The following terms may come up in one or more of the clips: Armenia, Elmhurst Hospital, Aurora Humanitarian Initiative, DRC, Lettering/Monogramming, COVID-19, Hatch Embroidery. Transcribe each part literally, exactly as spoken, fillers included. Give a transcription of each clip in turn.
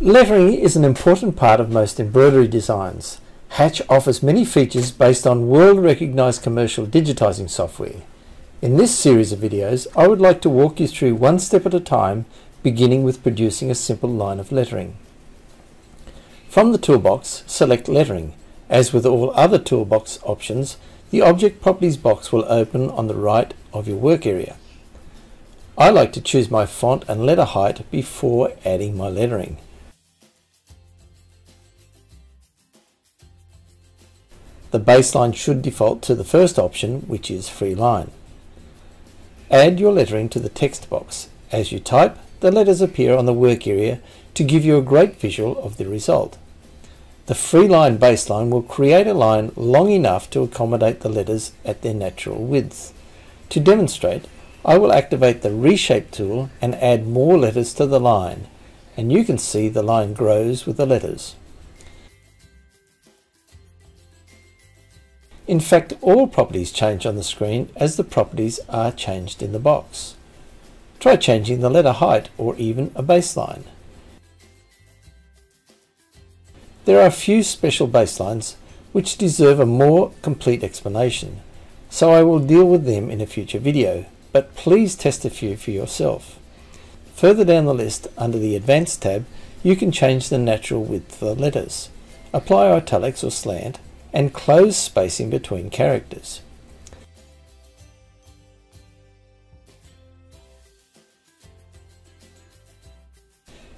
Lettering is an important part of most embroidery designs. Hatch offers many features based on world-recognized commercial digitizing software. In this series of videos, I would like to walk you through one step at a time, beginning with producing a simple line of lettering. From the toolbox, select Lettering. As with all other toolbox options, the Object Properties box will open on the right of your work area. I like to choose my font and letter height before adding my lettering. The baseline should default to the first option, which is Free Line. Add your lettering to the text box. As you type, the letters appear on the work area to give you a great visual of the result. The Free Line baseline will create a line long enough to accommodate the letters at their natural width. To demonstrate, I will activate the Reshape tool and add more letters to the line, and you can see the line grows with the letters. In fact, all properties change on the screen as the properties are changed in the box. Try changing the letter height or even a baseline. There are a few special baselines which deserve a more complete explanation, so I will deal with them in a future video, but please test a few for yourself. Further down the list, under the Advanced tab, you can change the natural width of the letters, apply italics or slant, and close spacing between characters.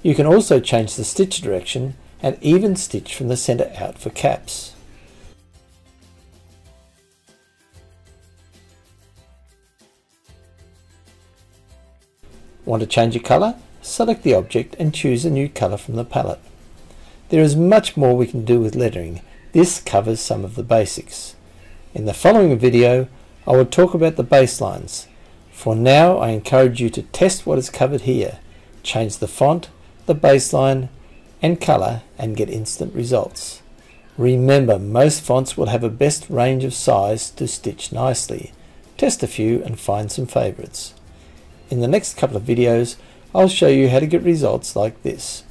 You can also change the stitch direction and even stitch from the center out for caps. Want to change a colour? Select the object and choose a new colour from the palette. There is much more we can do with lettering. This covers some of the basics. In the following video, I will talk about the baselines. For now, I encourage you to test what is covered here. Change the font, the baseline, and colour, and get instant results. Remember, most fonts will have a best range of size to stitch nicely. Test a few and find some favourites. In the next couple of videos, I'll show you how to get results like this.